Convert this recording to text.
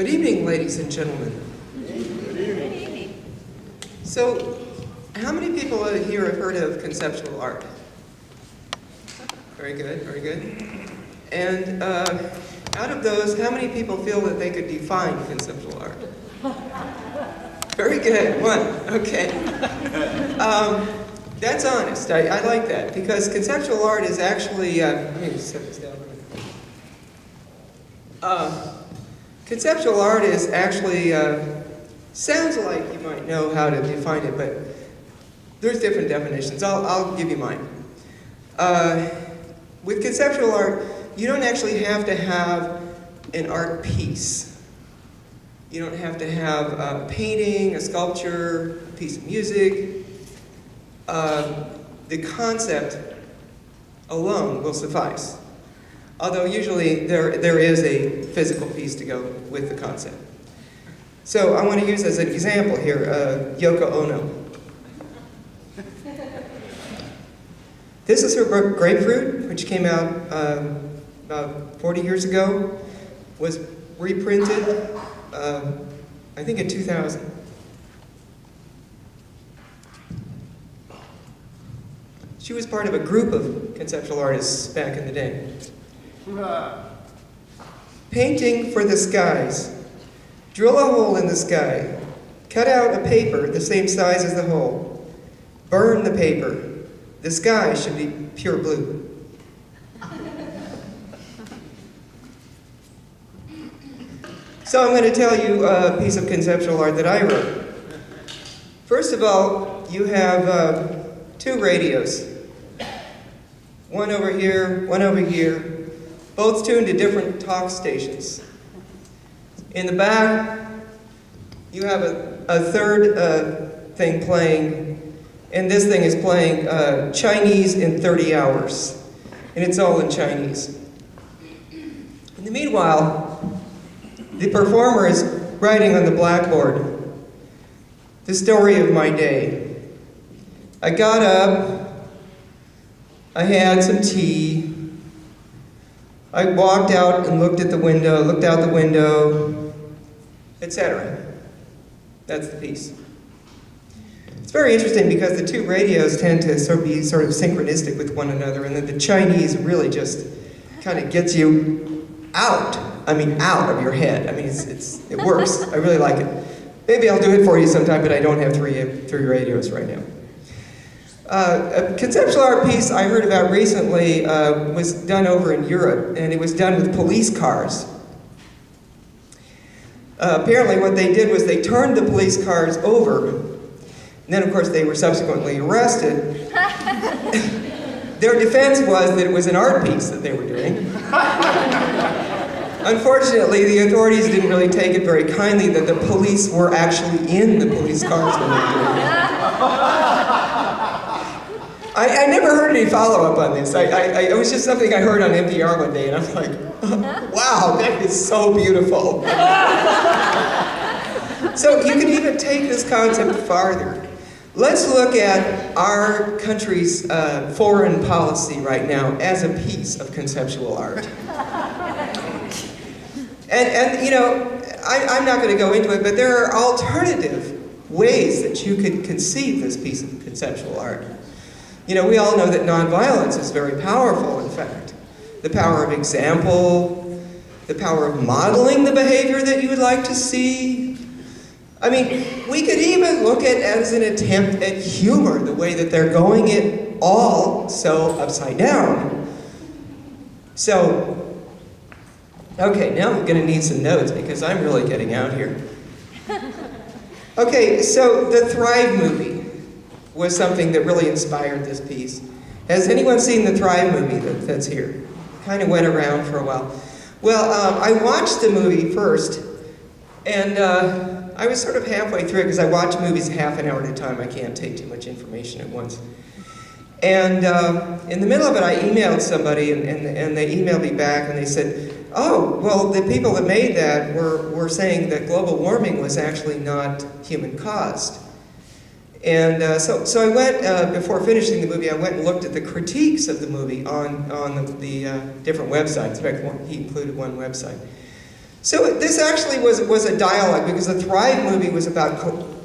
Good evening, ladies and gentlemen. Good evening. So, how many people here have heard of conceptual art? Very good, very good. And out of those, how many people feel that they could define conceptual art? Very good, one, okay. That's honest, I like that, because conceptual art is actually, let me just set this down. Conceptual art is actually, sounds like you might know how to define it, but there's different definitions. I'll give you mine. With conceptual art, you don't actually have to have an art piece. You don't have to have a painting, a sculpture, a piece of music. The concept alone will suffice. Although usually there is a physical piece to go with the concept. So I want to use as an example here, Yoko Ono. This is her book, Grapefruit, which came out about 40 years ago, was reprinted, I think in 2000. She was part of a group of conceptual artists back in the day. Painting for the skies. Drill a hole in the sky. Cut out a paper the same size as the hole. Burn the paper. The sky should be pure blue. So I'm going to tell you a piece of conceptual art that I wrote. First of all, you have two radios. One over here, one over here. Both tuned to different talk stations. In the back, you have a third thing playing, and this thing is playing Chinese in 30 hours, and it's all in Chinese. In the meanwhile, the performer is writing on the blackboard, the story of my day. I got up, I had some tea, I walked out and looked at the window, looked out the window, etc. That's the piece. It's very interesting because the two radios tend to be sort of synchronistic with one another, and then the Chinese really just kind of gets you out. I mean, out of your head. I mean, it works. I really like it. Maybe I'll do it for you sometime, but I don't have three radios right now. A conceptual art piece I heard about recently was done over in Europe, and it was done with police cars. Apparently what they did was they turned the police cars over, and then of course they were subsequently arrested. Their defense was that it was an art piece that they were doing. Unfortunately, the authorities didn't really take it very kindly that the police were actually in the police cars when they were doing it. I never heard any follow-up on this. It was just something I heard on NPR one day, and I was like, wow, that is so beautiful. So you can even take this concept farther. Let's look at our country's foreign policy right now as a piece of conceptual art. And you know, I'm not going to go into it, but there are alternative ways that you could conceive this piece of conceptual art. You know, we all know that nonviolence is very powerful, in fact. The power of example, the power of modeling the behavior that you would like to see. I mean, we could even look at it as an attempt at humor, the way that they're going it all so upside down. So, okay, now I'm going to need some notes because I'm really getting out here. Okay, so the Thrive movie was something that really inspired this piece. Has anyone seen the Thrive movie that's here? Kind of went around for a while. Well, I watched the movie first, and I was sort of halfway through it because I watch movies half an hour at a time. I can't take too much information at once. And in the middle of it, I emailed somebody, and they emailed me back, and they said, oh, well, the people that made that were saying that global warming was actually not human-caused. And so I went, before finishing the movie, I went and looked at the critiques of the movie on the different websites. In fact, he included one website. So this actually was a dialogue, because the Thrive movie was about